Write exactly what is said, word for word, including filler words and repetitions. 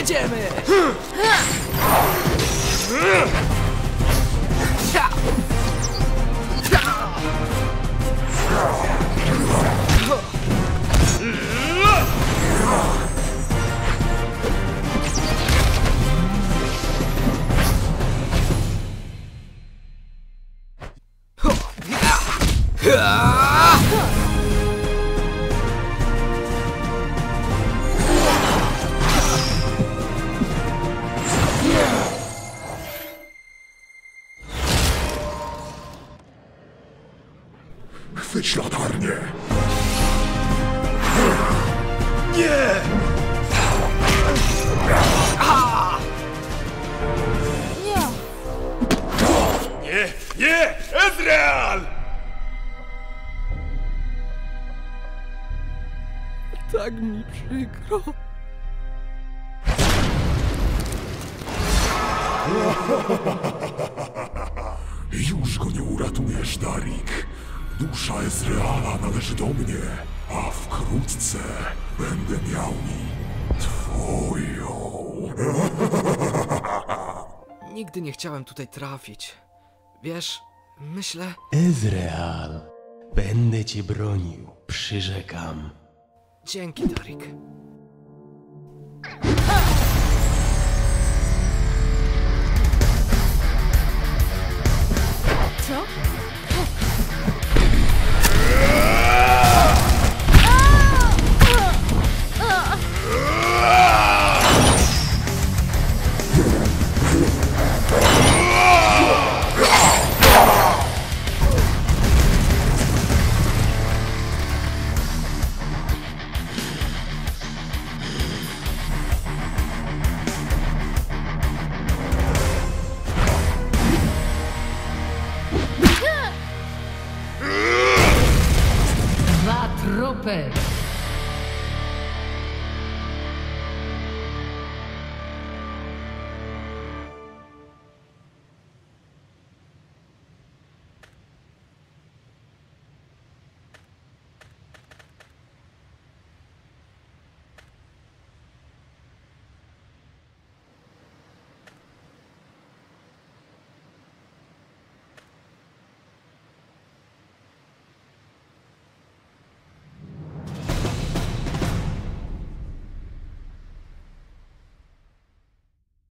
Jedziemy! Chwyć latarnię! Nie! A! Nie! Nie! Nie! Ezreal! Tak mi przykro. Już go nie uratujesz, Taric. Dusza Ezreala należy do mnie, a wkrótce będę miał twoją. Nigdy nie chciałem tutaj trafić. Wiesz, myślę... Ezreal, będę cię bronił, przyrzekam. Dzięki, Taric. Co? Trupy!